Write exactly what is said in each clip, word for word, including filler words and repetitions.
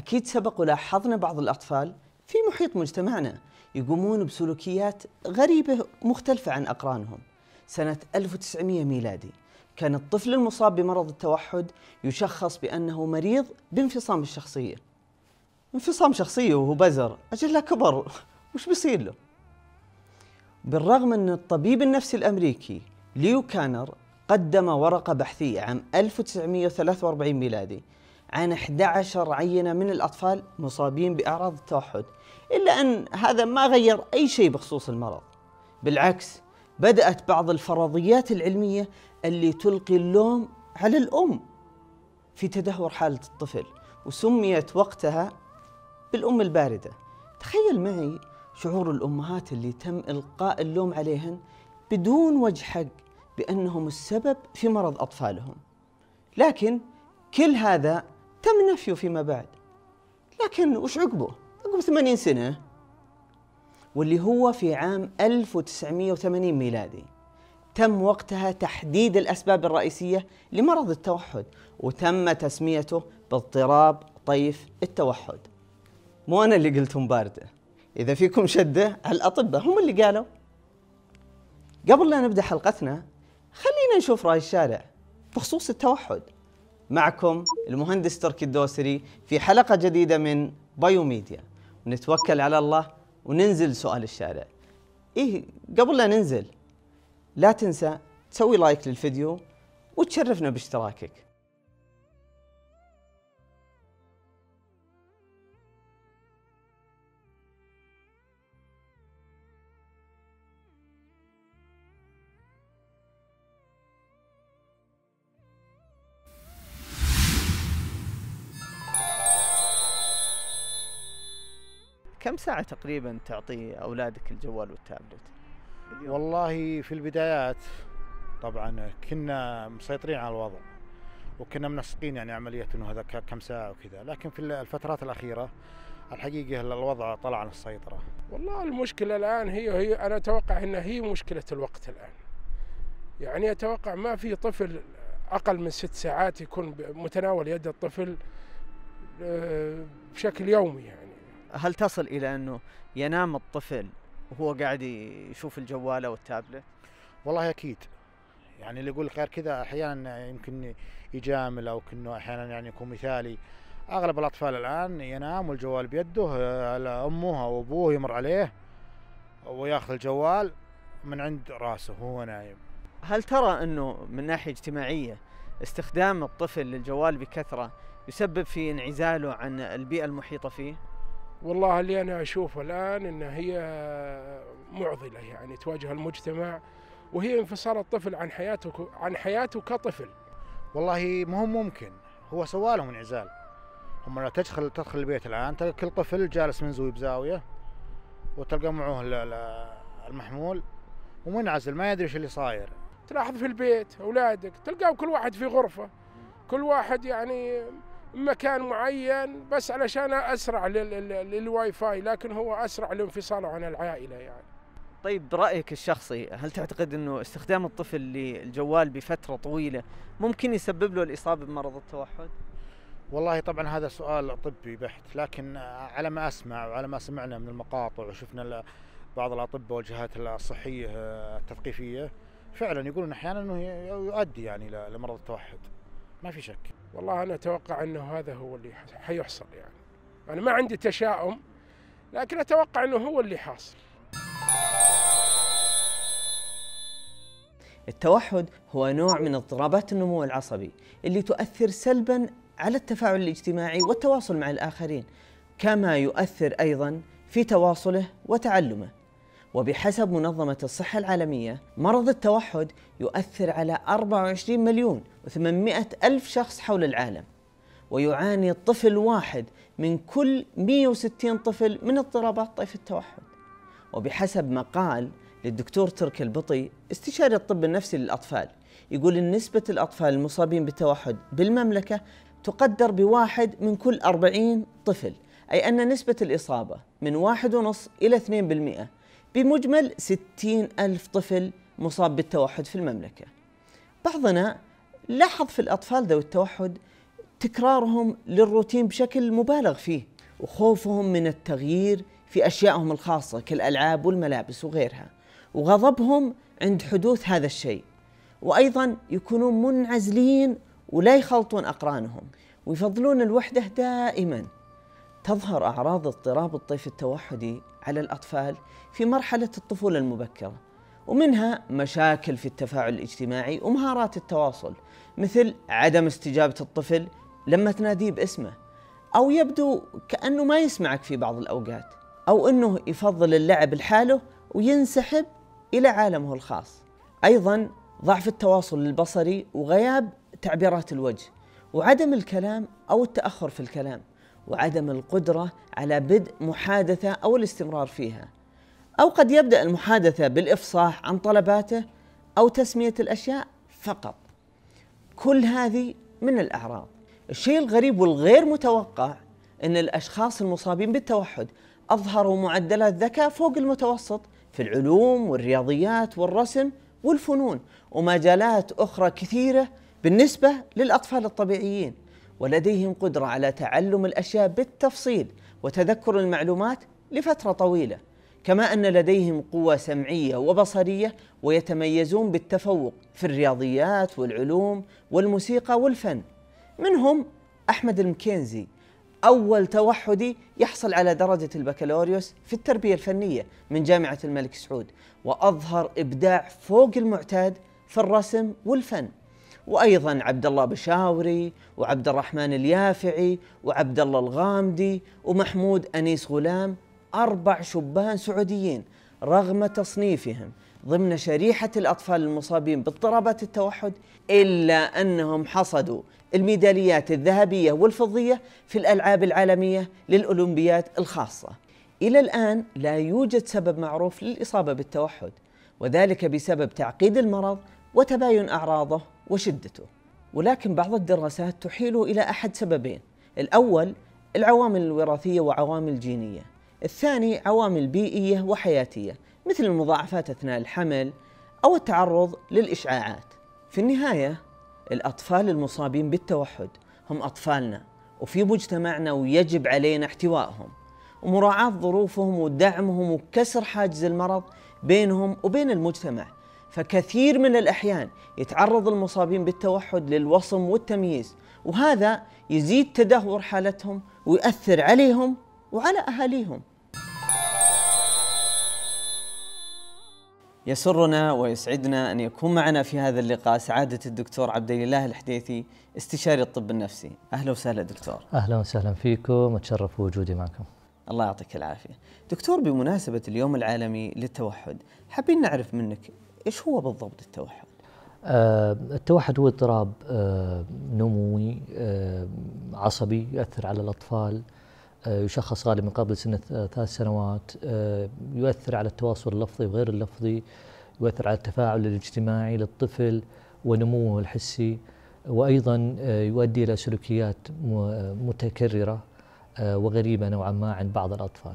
أكيد سبق ولاحظنا بعض الأطفال في محيط مجتمعنا يقومون بسلوكيات غريبة مختلفة عن أقرانهم. سنة ألف وتسعمئة ميلادي كان الطفل المصاب بمرض التوحد يشخص بأنه مريض بانفصام الشخصية. انفصام شخصية وهو بزر، أجل لا كبر وش بيصير له؟ بالرغم أن الطبيب النفسي الأمريكي ليو كانر قدم ورقة بحثية عام ألف وتسعمئة وثلاثة وأربعين ميلادي عن إحدى عشرة عينة من الأطفال مصابين بأعراض التوحد، إلا أن هذا ما غير أي شيء بخصوص المرض. بالعكس، بدأت بعض الفرضيات العلمية اللي تلقي اللوم على الأم في تدهور حالة الطفل، وسميت وقتها بالأم الباردة. تخيل معي شعور الأمهات اللي تم إلقاء اللوم عليهن بدون وجه حق بأنهم السبب في مرض أطفالهم. لكن كل هذا تم نفيه فيما بعد. لكن وش عقبه؟ عقب ثمانين سنة، واللي هو في عام ألف وتسعمئة وثمانين ميلادي تم وقتها تحديد الأسباب الرئيسية لمرض التوحد، وتم تسميته باضطراب طيف التوحد. مو أنا اللي قلتهم باردة، إذا فيكم شدة الأطباء هم اللي قالوا. قبل لا نبدأ حلقتنا خلينا نشوف رأي الشارع بخصوص التوحد. معكم المهندس تركي الدوسري في حلقة جديدة من بايوميديا، ونتوكل على الله وننزل سؤال الشارع. إيه، قبل لا ننزل لا تنسى تسوي لايك للفيديو وتشرفنا باشتراكك. كم ساعة تقريبا تعطي أولادك الجوال والتابلت؟ والله في البدايات طبعا كنا مسيطرين على الوضع وكنا منسقين يعني عملية انه هذا كم ساعة وكذا، لكن في الفترات الأخيرة الحقيقة الوضع طلع عن السيطرة. والله المشكلة الآن هي هي أنا أتوقع أنها هي مشكلة الوقت الآن. يعني أتوقع ما في طفل أقل من ست ساعات يكون متناول يد الطفل بشكل يومي يعني. هل تصل إلى أنه ينام الطفل وهو قاعد يشوف الجوال أو التابلت؟ والله أكيد، يعني اللي يقول لك غير كذا أحيانا يمكن يجامل أو كأنه أحيانا يعني يكون مثالي. أغلب الأطفال الآن ينام والجوال بيده، أمه أو أبوه يمر عليه ويأخذ الجوال من عند رأسه وهو نايم. هل ترى أنه من ناحية اجتماعية استخدام الطفل للجوال بكثرة يسبب في انعزاله عن البيئة المحيطة فيه؟ والله اللي أنا أشوفه الآن إن هي معضلة يعني تواجه المجتمع، وهي انفصال الطفل عن حياته عن حياته كطفل. والله مو ممكن، هو سوى لهم انعزال. هم تدخل تدخل البيت الآن تلقى كل طفل جالس منزوي بزاوية، وتلقى معه المحمول ومنعزل ما يدري ايش اللي صاير. تلاحظ في البيت أولادك تلقاهم كل واحد في غرفة، كل واحد يعني مكان معين، بس علشان أسرع للواي فاي، لكن هو أسرع لانفصاله عن العائلة يعني. طيب برأيك الشخصي، هل تعتقد أنه استخدام الطفل للجوال بفترة طويلة ممكن يسبب له الإصابة بمرض التوحد؟ والله طبعا هذا سؤال طبي بحت، لكن على ما أسمع وعلى ما سمعنا من المقاطع وشفنا بعض الأطباء والجهات الصحية التثقيفية فعلا يقولون أحيانا أنه يؤدي يعني لمرض التوحد، ما في شك. والله أنا أتوقع أنه هذا هو اللي حيحصل يعني، أنا ما عندي تشاؤم لكن أتوقع أنه هو اللي حاصل. التوحد هو نوع من اضطرابات النمو العصبي اللي تؤثر سلباً على التفاعل الاجتماعي والتواصل مع الآخرين، كما يؤثر أيضاً في تواصله وتعلمه. وبحسب منظمة الصحة العالمية مرض التوحد يؤثر على أربعة وعشرين مليون وثمانمئة ألف شخص حول العالم، ويعاني طفل واحد من كل مئة وستين طفل من اضطرابات طيف التوحد. وبحسب مقال للدكتور تركي البطي استشاري الطب النفسي للأطفال يقول إن نسبة الأطفال المصابين بالتوحد بالمملكة تقدر بواحد من كل أربعين طفل، أي أن نسبة الإصابة من واحد ونصف إلى اثنين بالمئة، بمجمل ستين ألف طفل مصاب بالتوحد في المملكة. بعضنا لاحظ في الأطفال ذوي التوحد تكرارهم للروتين بشكل مبالغ فيه وخوفهم من التغيير في أشيائهم الخاصة كالألعاب والملابس وغيرها، وغضبهم عند حدوث هذا الشيء، وأيضا يكونون منعزلين ولا يخلطون أقرانهم ويفضلون الوحدة دائما. تظهر أعراض اضطراب الطيف التوحدي على الأطفال في مرحلة الطفولة المبكرة، ومنها مشاكل في التفاعل الاجتماعي ومهارات التواصل، مثل عدم استجابة الطفل لما تناديه باسمه، أو يبدو كأنه ما يسمعك في بعض الأوقات، أو أنه يفضل اللعب لحاله وينسحب إلى عالمه الخاص. أيضا ضعف التواصل البصري وغياب تعبيرات الوجه، وعدم الكلام أو التأخر في الكلام، وعدم القدرة على بدء محادثة أو الاستمرار فيها، أو قد يبدأ المحادثة بالإفصاح عن طلباته أو تسمية الأشياء فقط. كل هذه من الأعراض. الشيء الغريب والغير متوقع أن الأشخاص المصابين بالتوحد أظهروا معدلات ذكاء فوق المتوسط في العلوم والرياضيات والرسم والفنون ومجالات أخرى كثيرة بالنسبة للأطفال الطبيعيين، ولديهم قدرة على تعلم الأشياء بالتفصيل وتذكر المعلومات لفترة طويلة، كما أن لديهم قوة سمعية وبصرية، ويتميزون بالتفوق في الرياضيات والعلوم والموسيقى والفن. منهم أحمد المكينزي، أول توحدي يحصل على درجة البكالوريوس في التربية الفنية من جامعة الملك سعود، وأظهر إبداع فوق المعتاد في الرسم والفن. وأيضا عبد الله بشاوري وعبد الرحمن اليافعي وعبد الله الغامدي ومحمود أنيس غلام، أربع شبان سعوديين رغم تصنيفهم ضمن شريحة الأطفال المصابين باضطرابات التوحد، إلا أنهم حصدوا الميداليات الذهبية والفضية في الألعاب العالمية للأولمبياد الخاصة. إلى الآن لا يوجد سبب معروف للإصابة بالتوحد، وذلك بسبب تعقيد المرض وتباين أعراضه وشدته، ولكن بعض الدراسات تحيل إلى أحد سببين: الأول العوامل الوراثية وعوامل جينية، الثاني عوامل بيئية وحياتية مثل المضاعفات أثناء الحمل أو التعرض للإشعاعات. في النهاية الأطفال المصابين بالتوحد هم أطفالنا وفي مجتمعنا، ويجب علينا احتوائهم ومراعاة ظروفهم ودعمهم وكسر حاجز المرض بينهم وبين المجتمع. فكثير من الأحيان يتعرض المصابين بالتوحد للوصم والتمييز، وهذا يزيد تدهور حالتهم ويؤثر عليهم وعلى أهاليهم. يسرنا ويسعدنا أن يكون معنا في هذا اللقاء سعادة الدكتور عبدالإله الحديثي، استشاري الطب النفسي. أهلا وسهلا دكتور. أهلا وسهلا فيكم، أتشرف بوجودي معكم. الله يعطيك العافية دكتور. بمناسبة اليوم العالمي للتوحد، حابين نعرف منك إيش هو بالضبط التوحد؟ آه التوحد هو اضطراب آه نموي آه عصبي يؤثر على الأطفال، يشخص غالبا قبل سن ثلاث سنوات، يؤثر على التواصل اللفظي وغير اللفظي، يؤثر على التفاعل الاجتماعي للطفل ونموه الحسي، وأيضا يؤدي إلى سلوكيات متكررة وغريبة نوعا ما عند بعض الأطفال.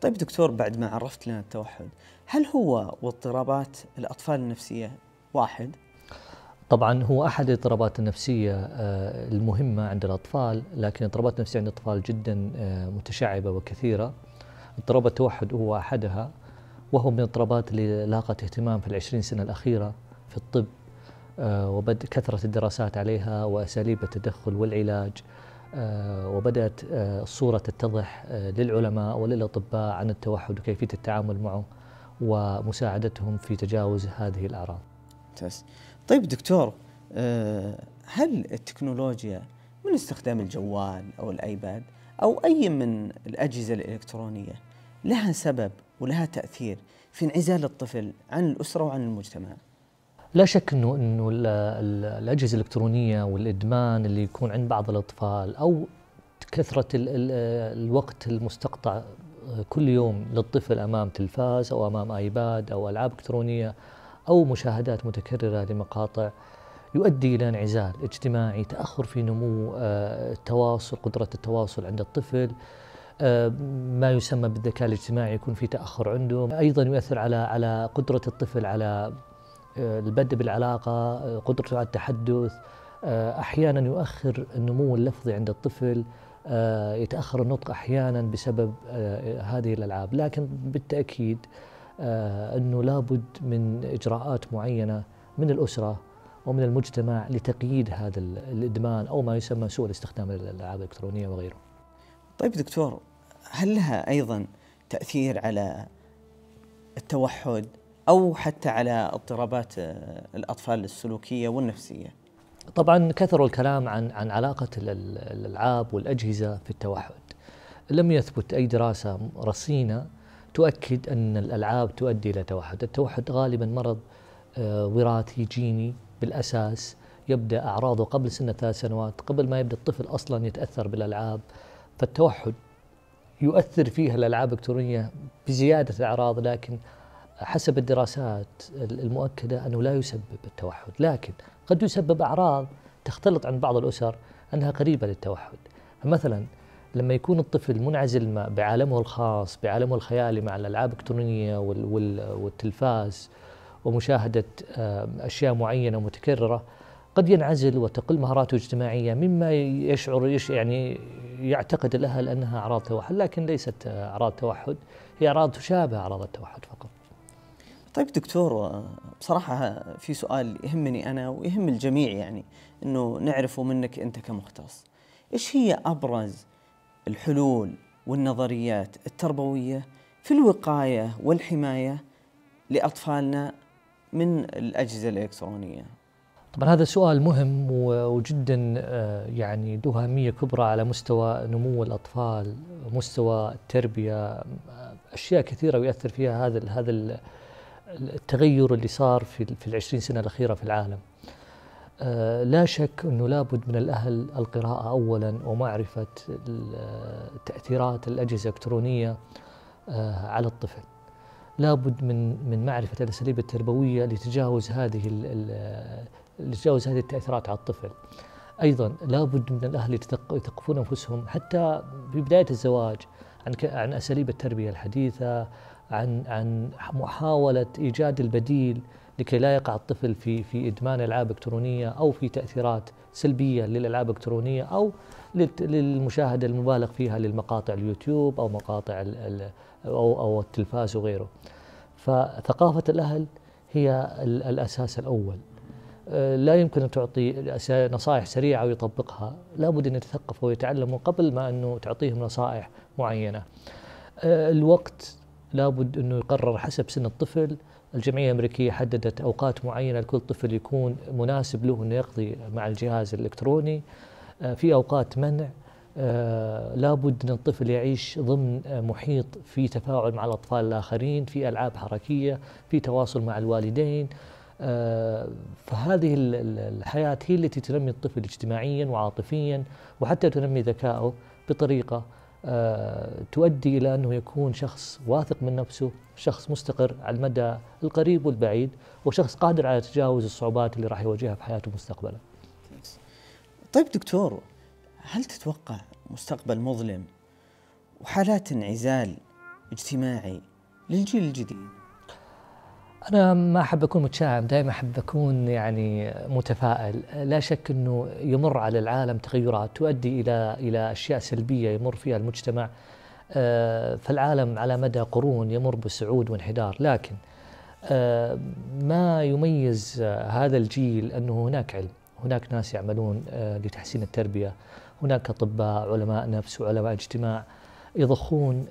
طيب دكتور، بعد ما عرفت لنا التوحد، هل هو واضطرابات الأطفال النفسية واحد؟ طبعا هو احد الاضطرابات النفسيه المهمه عند الاطفال، لكن الاضطرابات النفسيه عند الاطفال جدا متشعبه وكثيره. اضطراب التوحد هو احدها، وهو من الاضطرابات اللي لاقت اهتمام في العشرين سنه الاخيره في الطب، وبدأ كثره الدراسات عليها واساليب التدخل والعلاج، وبدات الصوره تتضح للعلماء وللاطباء عن التوحد وكيفيه التعامل معه ومساعدتهم في تجاوز هذه الاعراض. طيب دكتور، هل التكنولوجيا من استخدام الجوال أو الآيباد أو أي من الأجهزة الإلكترونية لها سبب ولها تأثير في انعزال الطفل عن الأسرة وعن المجتمع؟ لا شك أنه أنه الأجهزة الإلكترونية والإدمان اللي يكون عند بعض الأطفال، أو كثرة الوقت المستقطع كل يوم للطفل أمام تلفاز أو أمام آيباد أو ألعاب إلكترونية أو مشاهدات متكررة لمقاطع، يؤدي إلى انعزال اجتماعي، تأخر في نمو التواصل، قدرة التواصل عند الطفل، ما يسمى بالذكاء الاجتماعي يكون في تأخر عنده. أيضا يؤثر على على قدرة الطفل على البدء بالعلاقة، قدرته على التحدث، أحيانا يؤخر النمو اللفظي عند الطفل، يتأخر النطق أحيانا بسبب هذه الألعاب، لكن بالتأكيد أنه لابد من إجراءات معينة من الأسرة ومن المجتمع لتقييد هذا الإدمان أو ما يسمى سوء الاستخدام للألعاب الإلكترونية وغيره. طيب دكتور، هل لها أيضا تأثير على التوحد أو حتى على اضطرابات الأطفال السلوكية والنفسية؟ طبعا كثر الكلام عن عن علاقة الألعاب والأجهزة في التوحد. لم يثبت أي دراسة رصينة تؤكد أن الألعاب تؤدي إلى توحد. التوحد غالبا مرض وراثي جيني بالأساس، يبدأ أعراضه قبل سن الثلاث سنوات، قبل ما يبدأ الطفل أصلا يتأثر بالألعاب. فالتوحد يؤثر فيها الألعاب الإلكترونية بزيادة الأعراض، لكن حسب الدراسات المؤكدة أنه لا يسبب التوحد، لكن قد يسبب أعراض تختلط عند بعض الأسر أنها قريبة للتوحد. مثلا لما يكون الطفل منعزل بعالمه الخاص، بعالمه الخيالي مع الألعاب الإلكترونية والتلفاز ومشاهدة أشياء معينة متكررة، قد ينعزل وتقل مهاراته الاجتماعية، مما يشعر يش يعني يعتقد الأهل أنها أعراض توحد، لكن ليست أعراض توحد، هي أعراض تشابه أعراض التوحد فقط. طيب دكتور، بصراحة في سؤال يهمني أنا ويهم الجميع، يعني أنه نعرفه منك أنت كمختص. إيش هي أبرز الحلول والنظريات التربوية في الوقاية والحماية لأطفالنا من الأجهزة الإلكترونية؟ طبعا هذا سؤال مهم وجدا يعني ذو أهمية كبرى على مستوى نمو الأطفال، مستوى التربية، أشياء كثيرة يؤثر فيها هذا هذا التغير اللي صار في في العشرين سنة الأخيرة في العالم. لا شك أنه لابد من الأهل القراءة أولا ومعرفة تأثيرات الأجهزة الإلكترونية على الطفل. لابد من من معرفة الأساليب التربوية لتجاوز هذه لتجاوز هذه التأثيرات على الطفل. أيضا لابد من الأهل يثقفون أنفسهم حتى في بداية الزواج عن عن أساليب التربية الحديثة، عن عن محاولة إيجاد البديل لكي لا يقع الطفل في في إدمان ألعاب إلكترونية أو في تأثيرات سلبية للألعاب الإلكترونية أو للمشاهدة المبالغ فيها للمقاطع اليوتيوب أو مقاطع أو أو التلفاز وغيره. فثقافة الأهل هي الأساس الأول. لا يمكن أن تعطي نصائح سريعة ويطبقها، لابد أن يتثقفوا ويتعلموا قبل ما أنه تعطيهم نصائح معينة. الوقت لابد أنه يقرر حسب سن الطفل. الجمعية الأمريكية حددت أوقات معينة لكل طفل يكون مناسب له أنه يقضي مع الجهاز الإلكتروني، في أوقات منع. لابد أن الطفل يعيش ضمن محيط في تفاعل مع الأطفال الآخرين، في ألعاب حركية، في تواصل مع الوالدين. فهذه الحياة هي التي تنمي الطفل اجتماعيا وعاطفيا، وحتى تنمي ذكائه بطريقة تؤدي إلى أنه يكون شخص واثق من نفسه، شخص مستقر على المدى القريب والبعيد، وشخص قادر على تجاوز الصعوبات اللي راح يواجهها في حياته مستقبلا. طيب دكتور، هل تتوقع مستقبل مظلم وحالات انعزال اجتماعي للجيل الجديد؟ أنا ما أحب أكون متشائم، دائما أحب أكون يعني متفائل. لا شك أنه يمر على العالم تغيرات تؤدي إلى إلى أشياء سلبية يمر فيها المجتمع. فالعالم على مدى قرون يمر بصعود وانحدار، لكن ما يميز هذا الجيل أنه هناك علم، هناك ناس يعملون لتحسين التربية، هناك أطباء، علماء نفس وعلماء اجتماع يضخون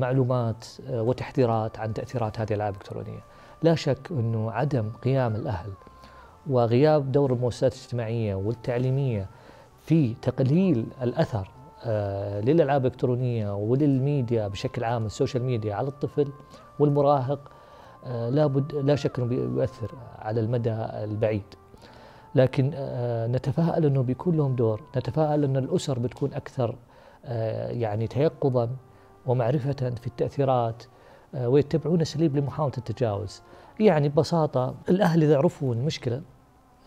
معلومات وتحذيرات عن تأثيرات هذه الألعاب الإلكترونية. لا شك أنه عدم قيام الأهل وغياب دور المؤسسات الاجتماعية والتعليمية في تقليل الأثر للألعاب الإلكترونية وللميديا بشكل عام، السوشيال ميديا، على الطفل والمراهق لابد لا شك أنه بيؤثر على المدى البعيد. لكن نتفائل أنه بيكون لهم دور، نتفائل أن الأسر بتكون أكثر يعني تيقظا ومعرفة في التأثيرات ويتبعون أساليب لمحاولة التجاوز. يعني ببساطة الأهل إذا عرفوا المشكلة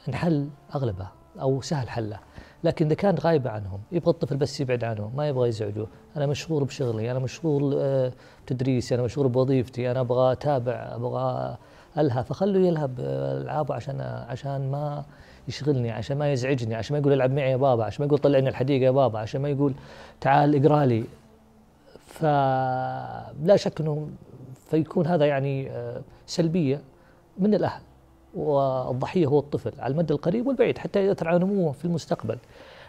نحل أغلبها أو سهل حلها، لكن إذا كانت غايبة عنهم، يبغى الطفل بس يبعد عنه، ما يبغى يزعجوه، أنا مشغول بشغلي، أنا مشغول بتدريسي، أنا مشغول بوظيفتي، أنا أبغى أتابع، أبغى ألهى، فخلوا يلهى بألعابه عشان عشان ما يشغلني، عشان ما يزعجني، عشان ما يقول العب معي يا بابا، عشان ما يقول طلعني الحديقه يا بابا، عشان ما يقول تعال اقرا لي. فلا شك انه فيكون هذا يعني سلبيه من الاهل، والضحيه هو الطفل على المدى القريب والبعيد حتى يؤثر على نموه في المستقبل.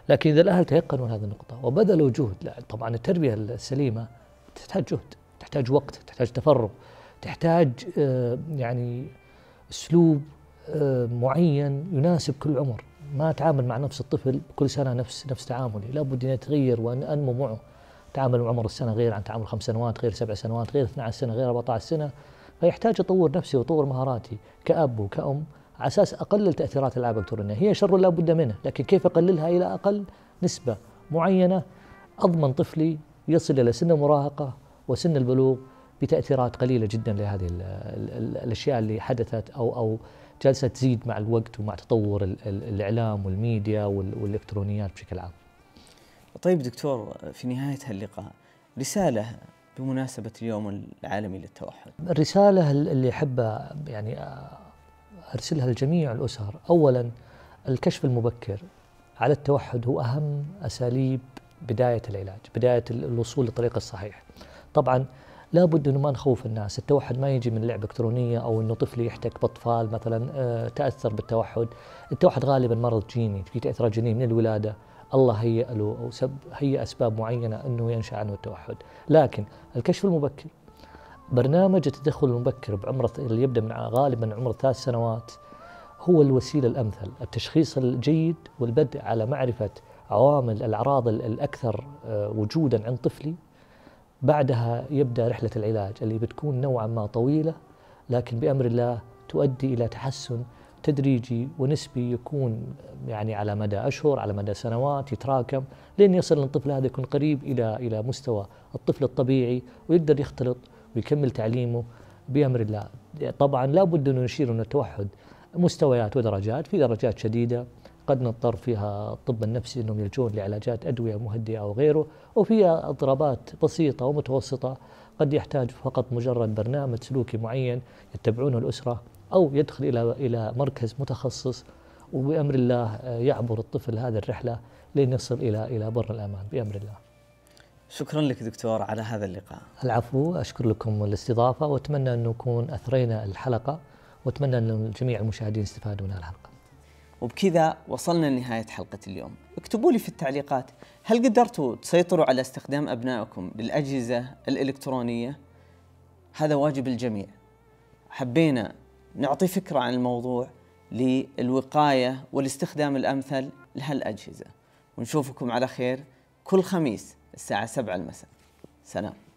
لكن اذا الاهل تيقنوا هذه النقطه وبذلوا جهد، لا طبعا التربيه السليمه تحتاج جهد، تحتاج وقت، تحتاج تفرغ، تحتاج يعني اسلوب معين يناسب كل عمر. ما اتعامل مع نفس الطفل كل سنه نفس نفس تعاملي، لابد ان يتغير وان انمو معه. تعامل عمر السنه غير عن تعامل خمس سنوات، غير سبع سنوات، غير اثنعش سنه، غير أربعة عشر سنه. فيحتاج اطور نفسي واطور مهاراتي كاب وكأم على اساس اقلل تاثيرات الالعاب الالكترونيه، هي شر لا بد منه، لكن كيف اقللها الى اقل نسبه معينه اضمن طفلي يصل الى سن المراهقه وسن البلوغ بتاثيرات قليله جدا لهذه ال ال ال الاشياء اللي حدثت او او جالسه تزيد مع الوقت ومع تطور ال ال الاعلام والميديا والالكترونيات بشكل عام. طيب دكتور، في نهايه هاللقاء رساله بمناسبه اليوم العالمي للتوحد. الرساله اللي احب يعني ارسلها لجميع الاسر، اولا الكشف المبكر على التوحد هو اهم اساليب بدايه العلاج، بدايه الوصول للطريق الصحيح. طبعا لابد انه ما نخوف الناس، التوحد ما يجي من لعبه الكترونيه او انه طفل يحتك باطفال مثلا تاثر بالتوحد، التوحد غالبا مرض جيني، في تاثيرات جينيه من الولاده، الله هيأ له او سب هيأ اسباب معينه انه ينشا عنه التوحد، لكن الكشف المبكر، برنامج التدخل المبكر بعمر اللي يبدا من غالبا عمر ثلاث سنوات هو الوسيله الامثل، التشخيص الجيد والبدء على معرفه عوامل الاعراض الاكثر وجودا عند طفلي. بعدها يبدأ رحلة العلاج اللي بتكون نوعا ما طويلة، لكن بأمر الله تؤدي إلى تحسن تدريجي ونسبي يكون يعني على مدى أشهر، على مدى سنوات، يتراكم لين يصل الطفل هذا يكون قريب إلى إلى مستوى الطفل الطبيعي ويقدر يختلط ويكمل تعليمه بأمر الله. طبعا لا بد أن نشير أن التوحد مستويات ودرجات، في درجات شديدة قد نضطر فيها الطب النفسي انهم يلجون لعلاجات ادويه مهدئه او غيره، وفيها اضطرابات بسيطه ومتوسطه قد يحتاج فقط مجرد برنامج سلوكي معين يتبعونه الاسره او يدخل الى الى مركز متخصص، وبامر الله يعبر الطفل هذه الرحله لين يصل الى الى بر الامان بامر الله. شكرا لك دكتور على هذا اللقاء. العفو، اشكر لكم الاستضافه، واتمنى ان نكون اثرينا الحلقه، واتمنى ان جميع المشاهدين استفادوا من الحلقه. وبكذا وصلنا لنهاية حلقة اليوم. اكتبوا لي في التعليقات، هل قدرتوا تسيطروا على استخدام أبنائكم للأجهزة الإلكترونية؟ هذا واجب الجميع. حبينا نعطي فكرة عن الموضوع للوقاية والاستخدام الأمثل لهالأجهزة، ونشوفكم على خير كل خميس الساعة سبعة المساء. سلام.